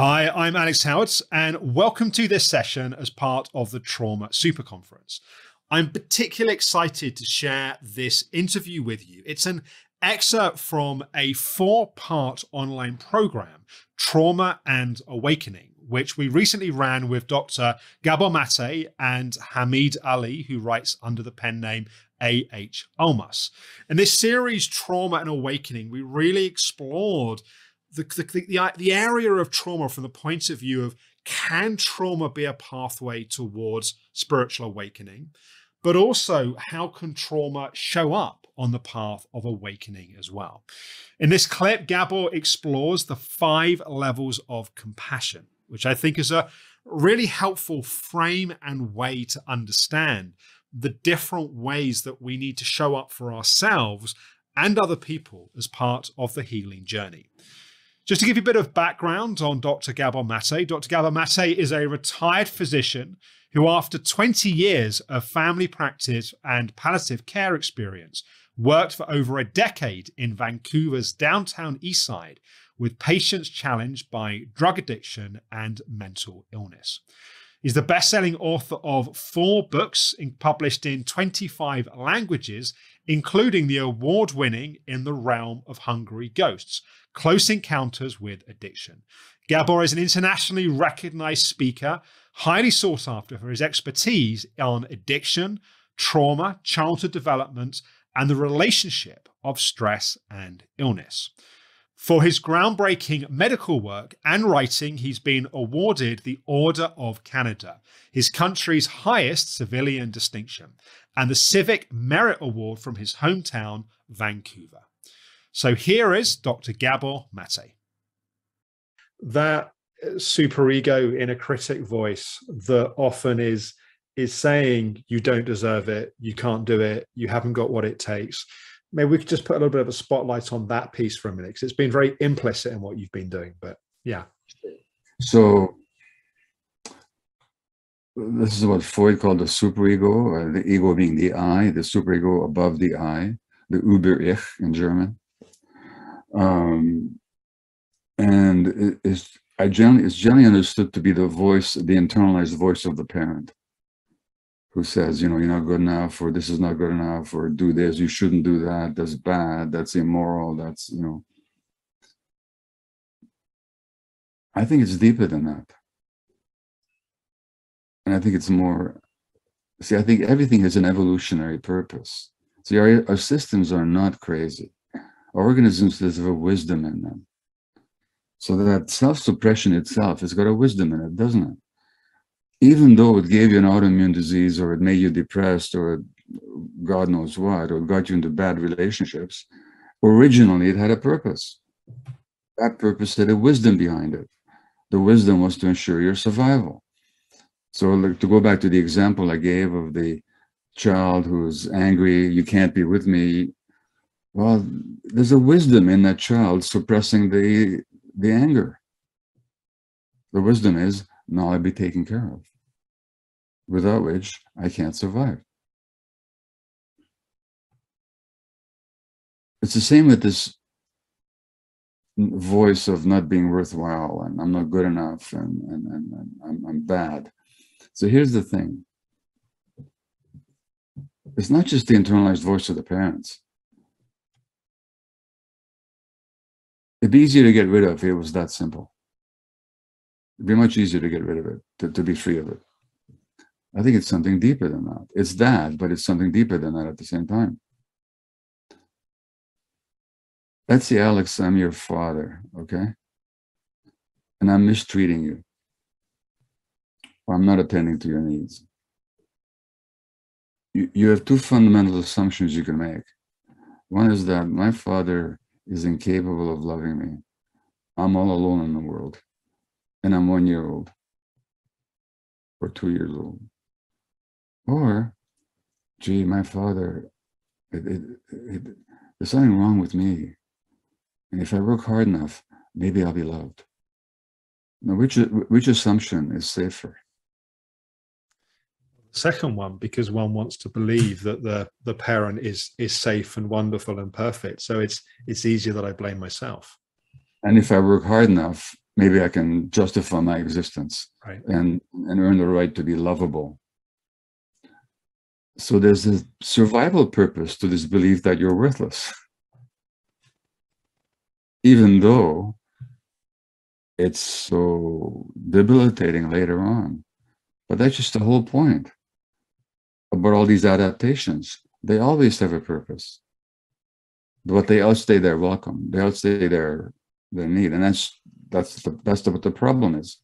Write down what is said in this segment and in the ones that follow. Hi, I'm Alex Howard, and welcome to this session as part of the Trauma Super Conference. I'm particularly excited to share this interview with you. It's an excerpt from a four-part online program, Trauma and Awakening, which we recently ran with Dr. Gabor Mate and Hamid Ali, who writes under the pen name A.H. Almaas. In this series, Trauma and Awakening, we really explored the area of trauma from the point of view of, can trauma be a pathway towards spiritual awakening? But also, how can trauma show up on the path of awakening as well? In this clip, Gabor explores the 5 levels of compassion, which I think is a really helpful frame and way to understand the different ways that we need to show up for ourselves and other people as part of the healing journey. Just to give you a bit of background on Dr. Gabor Mate, Dr. Gabor Mate is a retired physician who, after 20 years of family practice and palliative care experience, worked for over a decade in Vancouver's downtown east side with patients challenged by drug addiction and mental illness. He's the best-selling author of 4 books published in 25 languages, including the award-winning In the Realm of Hungry Ghosts, Close Encounters with Addiction. Gabor is an internationally recognized speaker, highly sought after for his expertise on addiction, trauma, childhood development, and the relationship of stress and illness. For his groundbreaking medical work and writing, he's been awarded the Order of Canada, his country's highest civilian distinction, and the Civic Merit Award from his hometown, Vancouver. So here is Dr. Gabor Mate. That superego inner critic voice that often is saying, you don't deserve it, you can't do it, you haven't got what it takes. Maybe we could just put a little bit of a spotlight on that piece for a minute, because it's been very implicit in what you've been doing, but yeah. So this is what Freud called the superego, the ego being the I, the superego above the I, the Uber-Ich in German. And it's generally understood to be the voice, the internalized voice of the parent, who says, you know, you're not good enough, or this is not good enough, or do this, you shouldn't do that, that's bad, that's immoral, that's, you know. I think it's deeper than that. And I think it's more, see, I think everything has an evolutionary purpose. See, our systems are not crazy. Our organisms have a wisdom in them. So that self-suppression itself has got a wisdom in it, doesn't it? Even though it gave you an autoimmune disease, or it made you depressed, or God knows what, or got you into bad relationships, originally it had a purpose. That purpose had a wisdom behind it. The wisdom was to ensure your survival. So to go back to the example I gave of the child who's angry, you can't be with me. Well, there's a wisdom in that child suppressing the anger. The wisdom is, now I'll be taken care of, without which I can't survive. It's the same with this voice of not being worthwhile, and I'm not good enough, and I'm bad. So here's the thing. It's not just the internalized voice of the parents. It'd be easier to get rid of if it was that simple. It'd be much easier to get rid of it, to be free of it. I think it's something deeper than that. It's that, but it's something deeper than that at the same time. Let's say, Alex, I'm your father, okay? And I'm mistreating you. Or I'm not attending to your needs. You have two fundamental assumptions you can make. One is that my father is incapable of loving me. I'm all alone in the world. And I'm 1 year old or 2 years old. Or, gee, my father, there's something wrong with me. And if I work hard enough, maybe I'll be loved. Now, which assumption is safer? Second one, because one wants to believe that the parent is safe and wonderful and perfect. So it's easier that I blame myself. And if I work hard enough, maybe I can justify my existence, right, and earn the right to be lovable. So there's a survival purpose to this belief that you're worthless, even though it's so debilitating later on. But that's just the whole point about all these adaptations. They always have a purpose, but they outstay their welcome. They outstay their need, and that's what the problem is.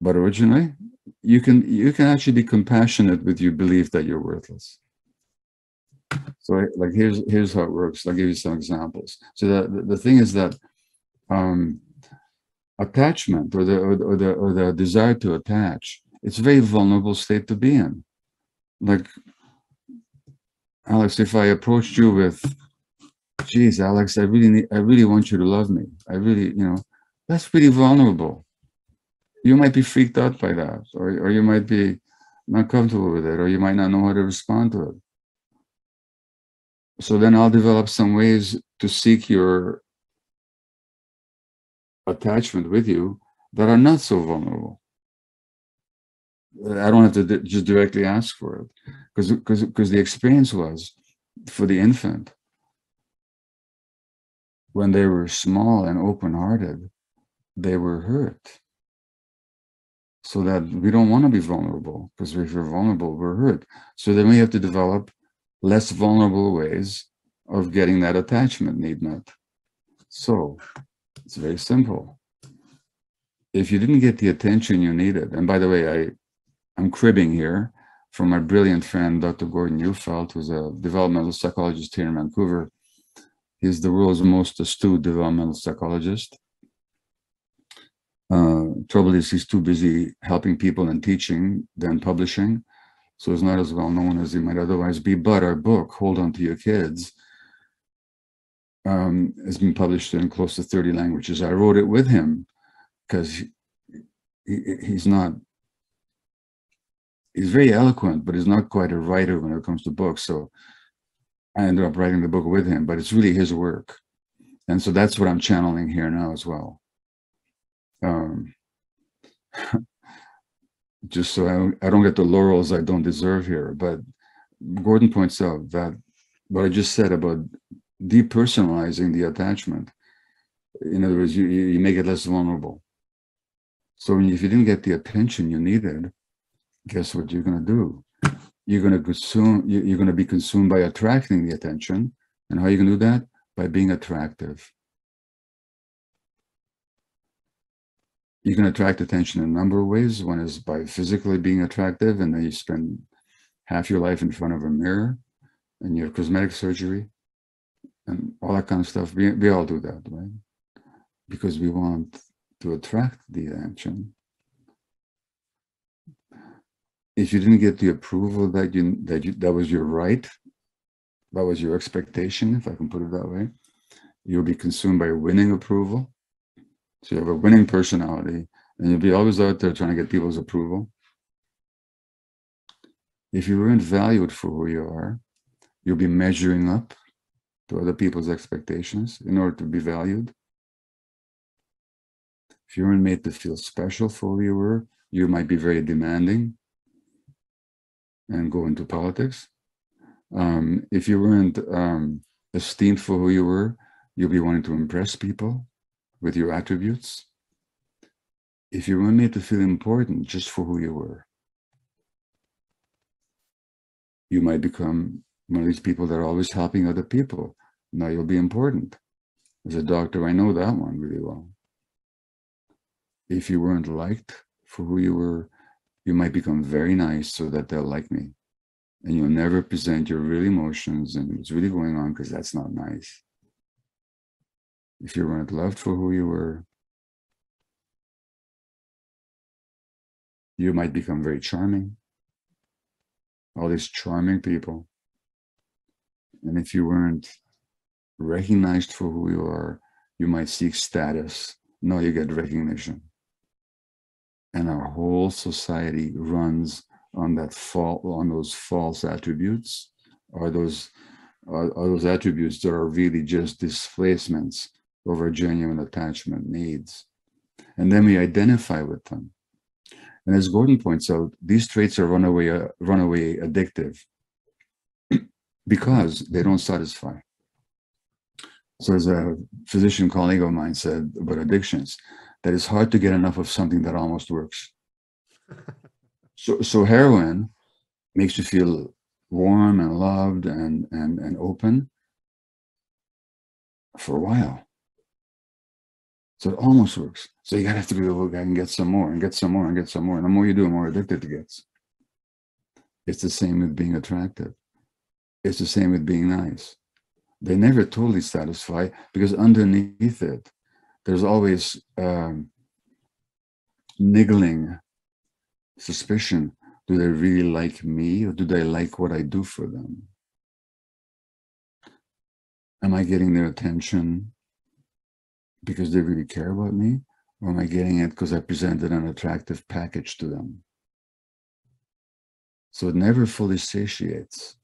But originally, you can actually be compassionate with your belief that you're worthless. So, like, here's how it works. I'll give you some examples. So the thing is that attachment or the desire to attach, it's a very vulnerable state to be in. Like, Alex, if I approached you with, "Geez, Alex, I really want you to love me. I really, you know," that's pretty vulnerable. You might be freaked out by that, or you might be not comfortable with it, or you might not know how to respond to it. So then I'll develop some ways to seek your attachment with you that are not so vulnerable. I don't have to just directly ask for it, because the experience was, for the infant, when they were small and open-hearted, they were hurt. So that we don't want to be vulnerable, because if we're vulnerable, we're hurt. So then we have to develop less vulnerable ways of getting that attachment need met. So it's very simple. If you didn't get the attention you needed, and by the way, I'm cribbing here from my brilliant friend, Dr. Gordon Neufeld, who's a developmental psychologist here in Vancouver. He's the world's most astute developmental psychologist. Trouble is, he's too busy helping people and teaching than publishing, so he's not as well known as he might otherwise be. But our book, Hold On to Your Kids, has been published in close to 30 languages. I wrote it with him because he's very eloquent, but he's not quite a writer when it comes to books. So I ended up writing the book with him, but it's really his work. And so that's what I'm channeling here now as well. Just so I don't get the laurels I don't deserve here, but Gordon points out that what I just said about depersonalizing the attachment, in other words, you make it less vulnerable. So if you didn't get the attention you needed, guess what you're going to do? You're going to be consumed by attracting the attention. And how you can do that? By being attractive. You can attract attention in a number of ways. One is by physically being attractive, and then you spend half your life in front of a mirror, and you have cosmetic surgery and all that kind of stuff. We all do that, right? Because we want to attract the attention. If you didn't get the approval that that was your right, that was your expectation, if I can put it that way, you'll be consumed by winning approval. So you have a winning personality, and you'll be always out there trying to get people's approval. If you weren't valued for who you are, you'll be measuring up to other people's expectations in order to be valued. If you weren't made to feel special for who you were, you might be very demanding and go into politics. If you weren't esteemed for who you were, you'll be wanting to impress people with your attributes. If you weren't made to feel important just for who you were, you might become one of these people that are always helping other people. Now you'll be important. As a doctor, I know that one really well. If you weren't liked for who you were, you might become very nice so that they'll like me. And you'll never present your real emotions and what's really going on, because that's not nice. If you weren't loved for who you were, you might become very charming. All these charming people. And if you weren't recognized for who you are, you might seek status. Now you get recognition. And our whole society runs on that those false attributes, or those attributes that are really just displacements over genuine attachment needs. And then we identify with them. And as Gordon points out, these traits are runaway addictive because they don't satisfy. So as a physician colleague of mine said about addictions, that it's hard to get enough of something that almost works. So heroin makes you feel warm and loved and open for a while. So it almost works. So you gotta have to be able to get some more and get some more and get some more. And the more you do, the more addicted it gets. It's the same with being attractive. It's the same with being nice. They never totally satisfy because underneath it, there's always niggling suspicion. Do they really like me, or do they like what I do for them? Am I getting their attention because they really care about me, or am I getting it because I presented an attractive package to them? So it never fully satiates.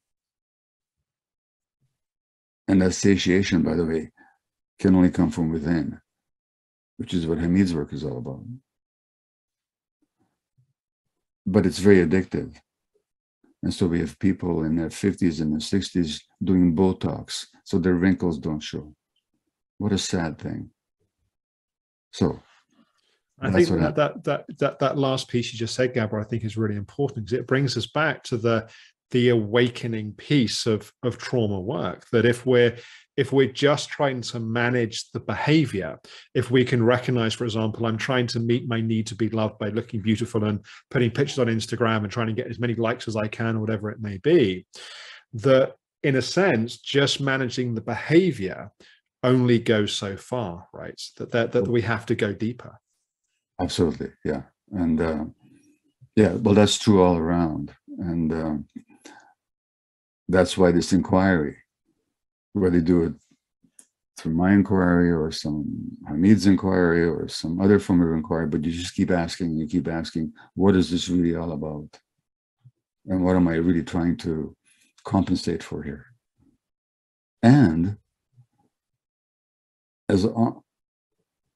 And that satiation, by the way, can only come from within, which is what Hamid's work is all about. But it's very addictive. And so we have people in their 50s and their 60s doing Botox, so their wrinkles don't show. What a sad thing. So I think that last piece you just said, Gabor, I think is really important, because it brings us back to the awakening piece of trauma work, that if we're just trying to manage the behavior, if we can recognize, for example, I'm trying to meet my need to be loved by looking beautiful and putting pictures on Instagram and trying to get as many likes as I can, or whatever it may be, that in a sense, just managing the behavior only goes so far, right? That we have to go deeper. Absolutely, yeah. And yeah, well, that's true all around. And that's why this inquiry, whether you do it through my inquiry or some Hamid's inquiry or some other form of inquiry, but you just keep asking, you keep asking, what is this really all about? And what am I really trying to compensate for here? And as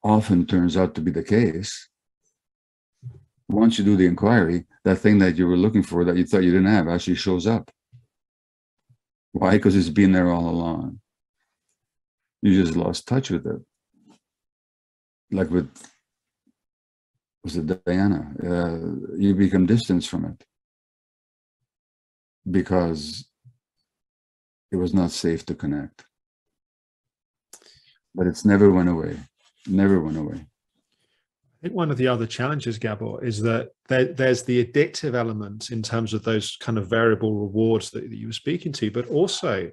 often turns out to be the case, once you do the inquiry, that thing that you were looking for that you thought you didn't have actually shows up. Why? Because it's been there all along. You just lost touch with it. Like with, was it Diana? You become distanced from it because it was not safe to connect. But it's never went away, never went away. I think one of the other challenges, Gabor, is that there's the addictive element in terms of those kind of variable rewards that you were speaking to, but also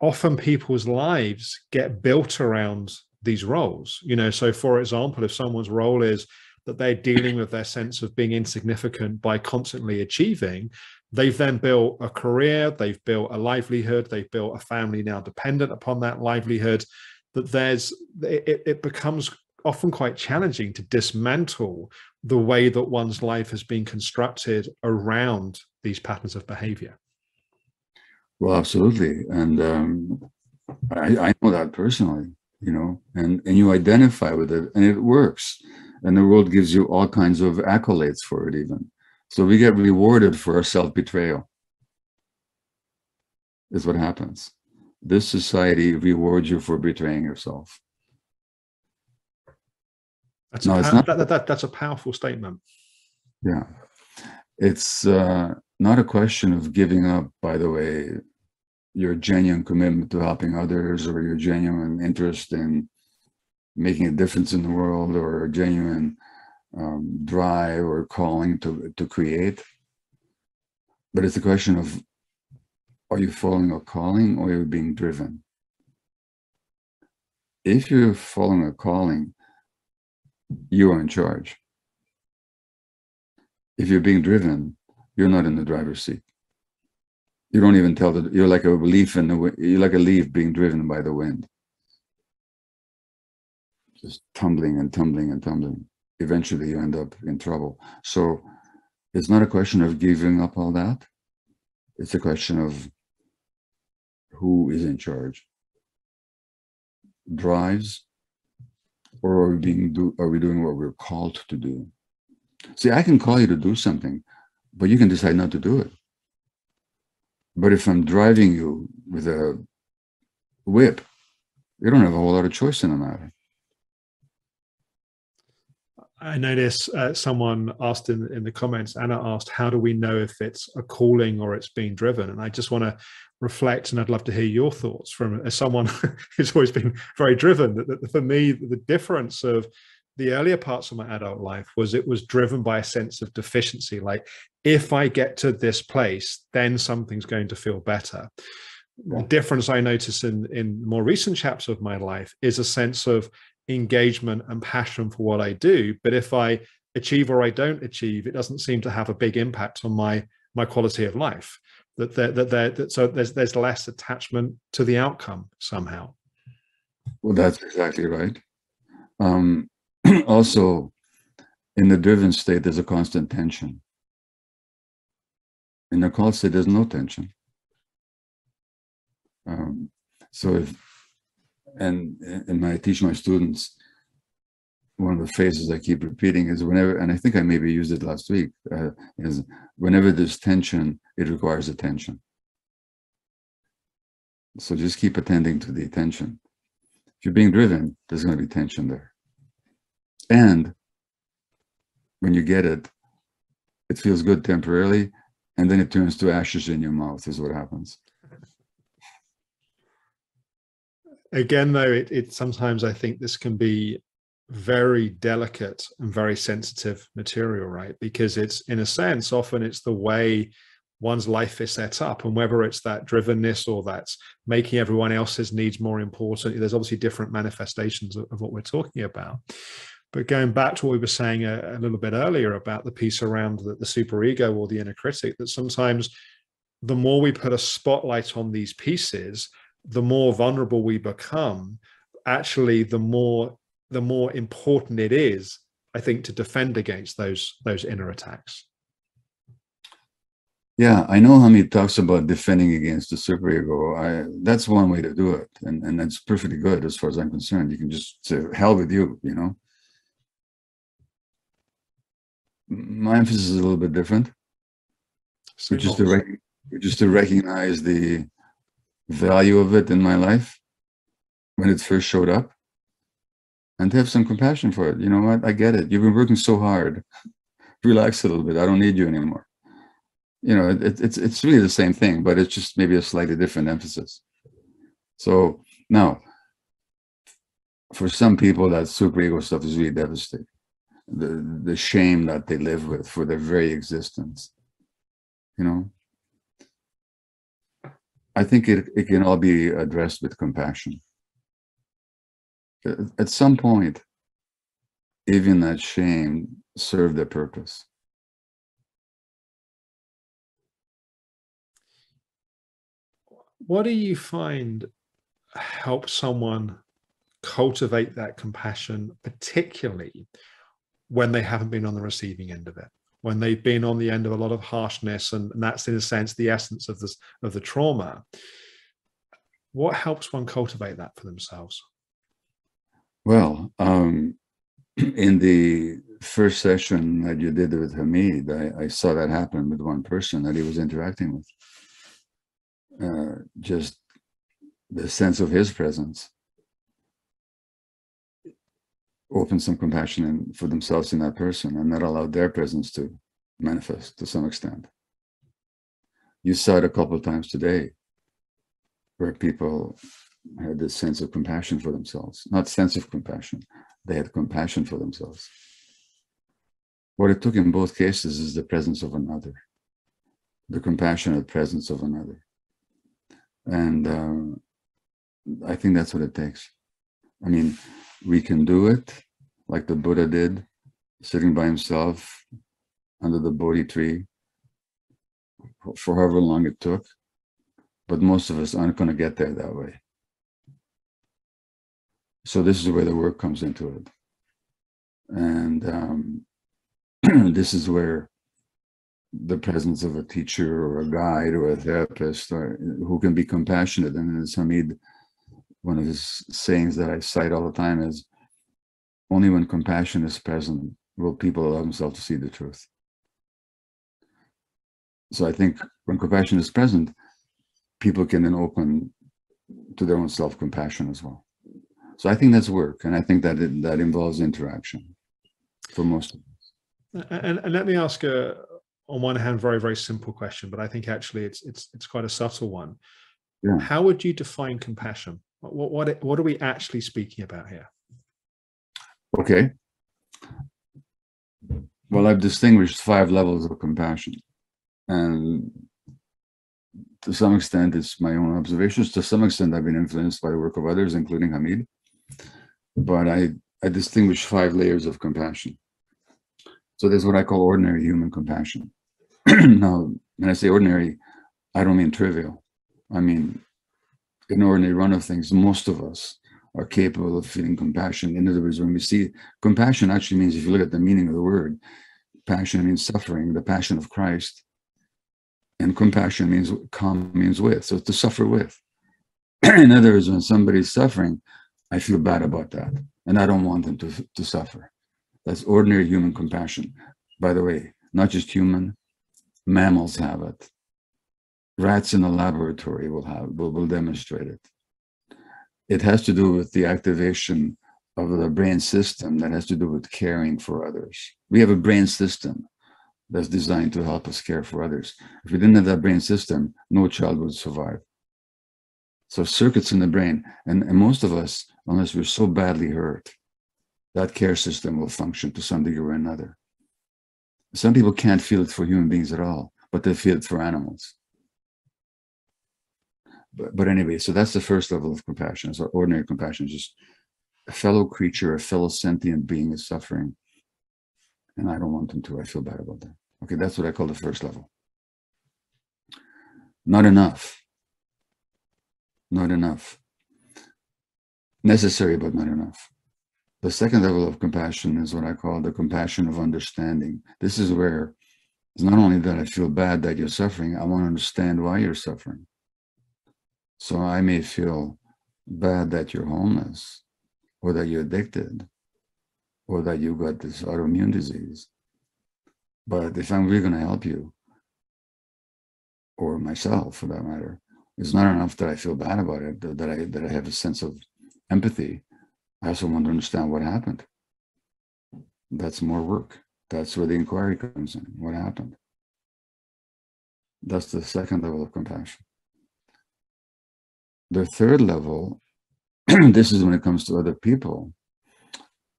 often people's lives get built around these roles. You know, so for example, if someone's role is that they're dealing with their sense of being insignificant by constantly achieving, they've then built a career, they've built a livelihood, they've built a family now dependent upon that livelihood, that it becomes often quite challenging to dismantle the way that one's life has been constructed around these patterns of behavior. Well, absolutely. And I know that personally, you know, and you identify with it, and it works. And the world gives you all kinds of accolades for it even. So we get rewarded for our self-betrayal, is what happens. This society rewards you for betraying yourself. That's a powerful statement. Yeah. It's not a question of giving up, by the way, your genuine commitment to helping others, or your genuine interest in making a difference in the world, or a genuine drive or calling to create. But it's a question of, are you following a calling, or you're being driven? If you're following a calling, you are in charge. If you're being driven, you're not in the driver's seat. You don't even tell that. You're like a leaf in the wind. You're like a leaf being driven by the wind, just tumbling and tumbling and tumbling. Eventually you end up in trouble. So it's not a question of giving up all that. It's a question of who is in charge. drives, or are we doing what we're called to do? See, I can call you to do something, but you can decide not to do it. But if I'm driving you with a whip, you don't have a whole lot of choice in the matter. I notice someone asked in the comments, Anna asked, how do we know if it's a calling or it's being driven? And I just want to reflect, and I'd love to hear your thoughts from as someone who's always been very driven. That for me, the difference of the earlier parts of my adult life was it was driven by a sense of deficiency. Like, if I get to this place, then something's going to feel better. Yeah. The difference I notice in more recent chapters of my life is a sense of engagement and passion for what I do, but if I achieve or I don't achieve, it doesn't seem to have a big impact on my quality of life. So there's less attachment to the outcome somehow. Well, that's exactly right. Also, in the driven state, there's a constant tension. In the called state, there's no tension. And I teach my students, one of the phrases I keep repeating is whenever, and I think I maybe used it last week, is whenever there's tension, it requires attention. So just keep attending to the attention. If you're being driven, there's going to be tension there. And when you get it, it feels good temporarily, and then it turns to ashes in your mouth is what happens. Again, though, it sometimes I think this can be very delicate and very sensitive material, right? Because it's, in a sense, often it's the way one's life is set up, and whether it's that drivenness or that's making everyone else's needs more important, there's obviously different manifestations of what we're talking about. But going back to what we were saying a little bit earlier about the piece around the superego or the inner critic, that sometimes the more we put a spotlight on these pieces, the more vulnerable we become. Actually, the more important it is, I think, to defend against those inner attacks. Yeah, I know Hamid talks about defending against the superego. That's one way to do it, and that's perfectly good as far as I'm concerned. You can just say, hell with you, you know. My emphasis is a little bit different, which is to recognize the value of it in my life when it first showed up, and to have some compassion for it. You know what, I get it, you've been working so hard, relax a little bit, I don't need you anymore. You know, it's really the same thing, but it's just maybe a slightly different emphasis. So now, for some people, that superego stuff is really devastating, the shame that they live with for their very existence, you know. I think it can all be addressed with compassion. At some point, even that shame served a purpose. What do you find helps someone cultivate that compassion, particularly when they haven't been on the receiving end of it? When they've been on the end of a lot of harshness, and that's in a sense the essence of this, of the trauma. What helps one cultivate that for themselves? Well, in the first session that you did with Hamid, I saw that happen with one person that he was interacting with. Just the sense of his presence open some compassion for themselves in that person, and that allowed their presence to manifest to some extent. You saw it a couple of times today where people had this sense of compassion for themselves, not sense of compassion, they had compassion for themselves. What it took in both cases is the presence of another, the compassionate presence of another. And I think that's what it takes. I mean, we can do it like the Buddha did, sitting by himself under the Bodhi tree for however long it took, but most of us aren't going to get there that way. So this is where the work comes into it. And this is where the presence of a teacher or a guide or a therapist, or who can be compassionate, and as Hamid one of his sayings that I cite all the time is, only when compassion is present will people allow themselves to see the truth. So I think when compassion is present, people can then open to their own self-compassion as well. So I think that's work, and I think that that involves interaction for most of us. And let me ask a, on one hand, very, very simple question, but I think actually it's quite a subtle one. Yeah. How would you define compassion? What are we actually speaking about here? Okay. Well, I've distinguished 5 levels of compassion, and to some extent, it's my own observations. To some extent, I've been influenced by the work of others, including Hamid. But I distinguish 5 layers of compassion. So there's what I call ordinary human compassion. Now, when I say ordinary, I don't mean trivial. I mean, in the ordinary run of things, most of us are capable of feeling compassion. In other words, when we see compassion, actually means, if you look at the meaning of the word, passion means suffering, the passion of Christ. And compassion means, calm means with, so to suffer with. In other words, when somebody's suffering, I feel bad about that, and I don't want them to suffer. That's ordinary human compassion. By the way, not just human, mammals have it. Rats in a laboratory will demonstrate it. It has to do with the activation of the brain system that has to do with caring for others. We have a brain system that's designed to help us care for others. If we didn't have that brain system, no child would survive. So circuits in the brain, and most of us, unless we're so badly hurt, that care system will function to some degree or another. Some people can't feel it for human beings at all, but they feel it for animals. But anyway, so that's the first level of compassion. So ordinary compassion is just a fellow creature, a fellow sentient being is suffering, and I don't want them to. I feel bad about that. Okay, that's what I call the first level. Not enough. Not enough. Necessary, but not enough. The second level of compassion is what I call the compassion of understanding. This is where it's not only that I feel bad that you're suffering, I want to understand why you're suffering. So I may feel bad that you're homeless, or that you're addicted, or that you got this autoimmune disease. But if I'm really going to help you, or myself for that matter, it's not enough that I feel bad about it, that I have a sense of empathy. I also want to understand what happened. That's more work. That's where the inquiry comes in. What happened? That's the second level of compassion. The third level, this is when it comes to other people,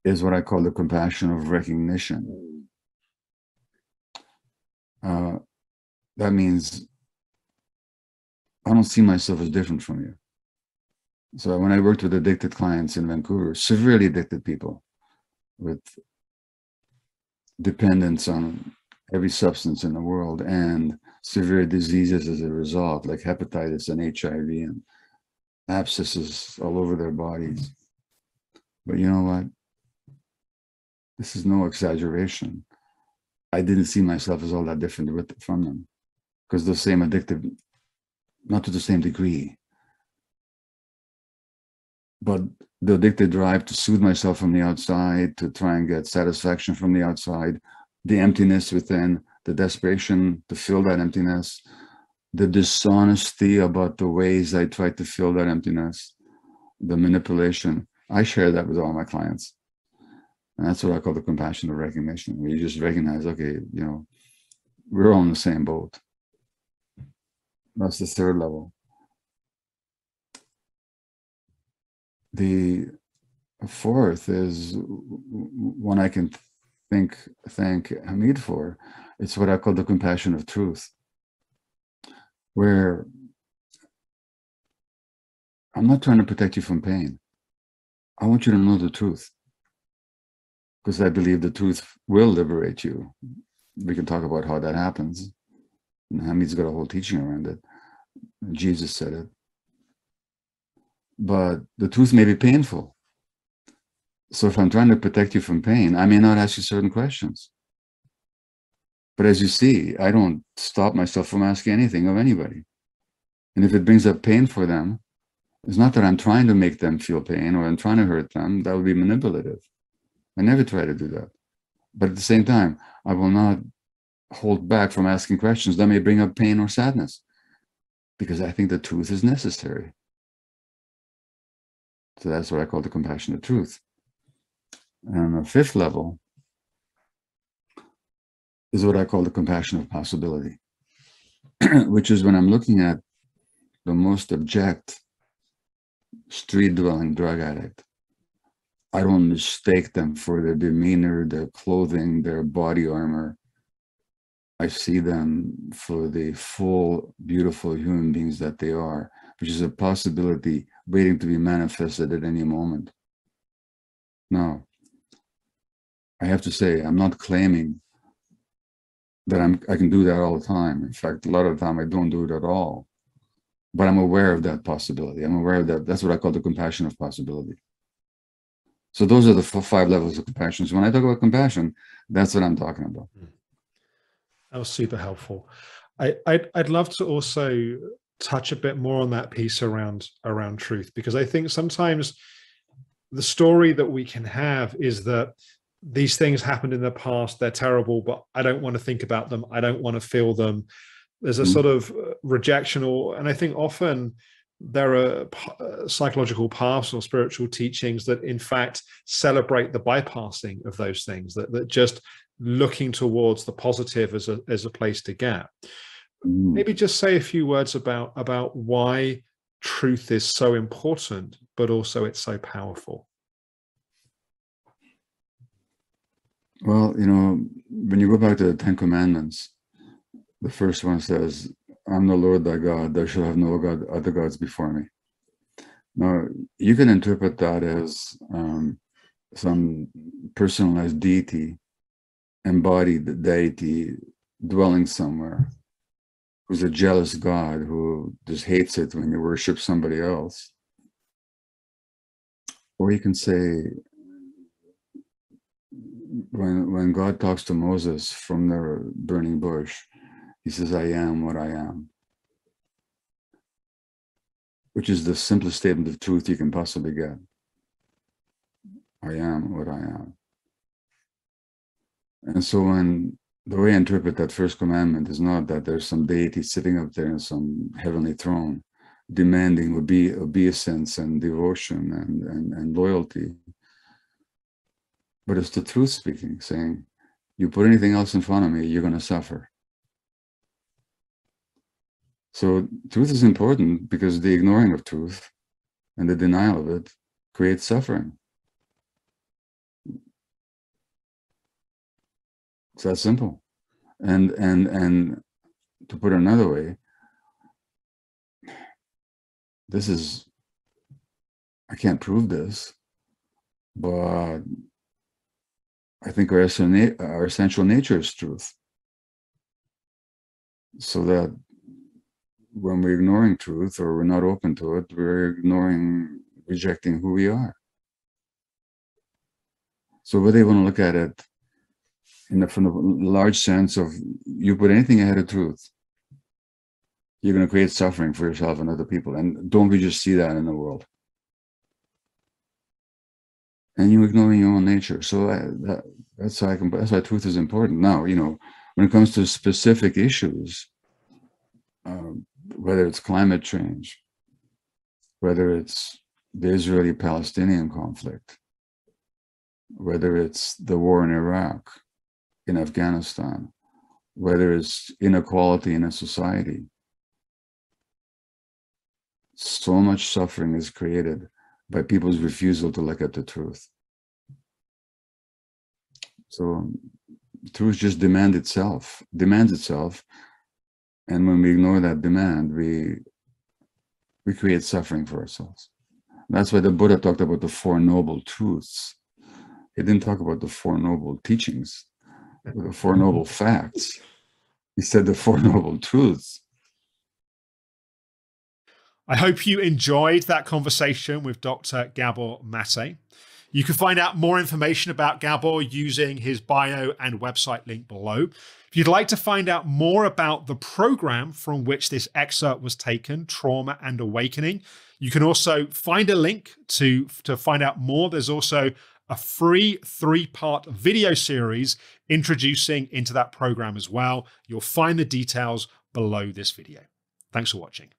is what I call the compassion of recognition. That means I don't see myself as different from you. So when I worked with addicted clients in Vancouver, severely addicted people with dependence on every substance in the world and severe diseases as a result, like hepatitis and HIV and abscesses all over their bodies. But you know what? This is no exaggeration. I didn't see myself as all that different from them, because the same addictive, not to the same degree, but the addictive drive to soothe myself from the outside, to try and get satisfaction from the outside, the emptiness within, the desperation to fill that emptiness, the dishonesty about the ways I tried to fill that emptiness, the manipulation. I share that with all my clients. And that's what I call the compassion of recognition, where you just recognize, okay, you know, we're all in the same boat. That's the third level. The fourth is one I can thank Hamid for. It's what I call the compassion of truth, where I'm not trying to protect you from pain. I want you to know the truth, because I believe the truth will liberate you. We can talk about how that happens. And Hamid's got a whole teaching around it. Jesus said it. But the truth may be painful. So if I'm trying to protect you from pain, I may not ask you certain questions. But as you see, I don't stop myself from asking anything of anybody. And if it brings up pain for them, It's not that I'm trying to make them feel pain or I'm trying to hurt them. That would be manipulative. I never try to do that. But at the same time, I will not hold back from asking questions that may bring up pain or sadness, because I think the truth is necessary. So that's what I call the compassionate truth. And on the fifth level is what I call the compassion of possibility, which is when I'm looking at the most abject street-dwelling drug addict. I don't mistake them for their demeanor, their clothing, their body armor. I see them for the full, beautiful human beings that they are, which is a possibility waiting to be manifested at any moment. Now, I have to say, I'm not claiming that I can do that all the time. In fact, a lot of the time I don't do it at all, but I'm aware of that possibility. I'm aware of that. That's what I call the compassion of possibility. So those are the five levels of compassion. So when I talk about compassion, that's what I'm talking about. That was super helpful. I'd love to also touch a bit more on that piece around truth, because I think sometimes the story that we can have is that these things happened in the past, they're terrible, but I don't want to think about them, I don't want to feel them. There's a sort of rejection, and I think often there are psychological paths or spiritual teachings that in fact celebrate the bypassing of those things, that just looking towards the positive as a place to get. Maybe just say a few words about why truth is so important, but also it's so powerful. Well, you know, when you go back to the Ten Commandments, the first one says, I'm the Lord thy God, thou shalt have no other gods before me. Now, you can interpret that as some personalized deity, embodied deity dwelling somewhere, who's a jealous God who just hates it when you worship somebody else. Or you can say, when God talks to Moses from the burning bush, he says, I am what I am, which is the simplest statement of truth you can possibly get. I am what I am. And so when the way I interpret that first commandment is not that there's some deity sitting up there in some heavenly throne demanding obeisance and devotion and loyalty, but it's the truth speaking, saying, you put anything else in front of me, you're going to suffer. So truth is important because the ignoring of truth and the denial of it creates suffering. It's that simple. And to put it another way, this is, I can't prove this, but I think our essential nature is truth. So that when we're ignoring truth or we're not open to it, we're rejecting who we are. So whether you want to look at it from the large sense of you put anything ahead of truth, you're going to create suffering for yourself and other people. And don't we just see that in the world? And you're ignoring your own nature. So that's why truth is important. Now, you know, when it comes to specific issues, whether it's climate change, whether it's the Israeli-Palestinian conflict, whether it's the war in Iraq, in Afghanistan, whether it's inequality in a society, so much suffering is created by people's refusal to look at the truth. So truth just demands itself. And when we ignore that demand, we create suffering for ourselves. That's why the Buddha talked about the Four Noble Truths. He didn't talk about the Four Noble Teachings, or the Four Noble Facts. He said the Four Noble Truths. I hope you enjoyed that conversation with Dr. Gabor Mate. You can find out more information about Gabor using his bio and website link below. If you'd like to find out more about the program from which this excerpt was taken, Trauma and Awakening, you can also find a link to find out more. There's also a free 3-part video series introducing into that program as well. You'll find the details below this video. Thanks for watching.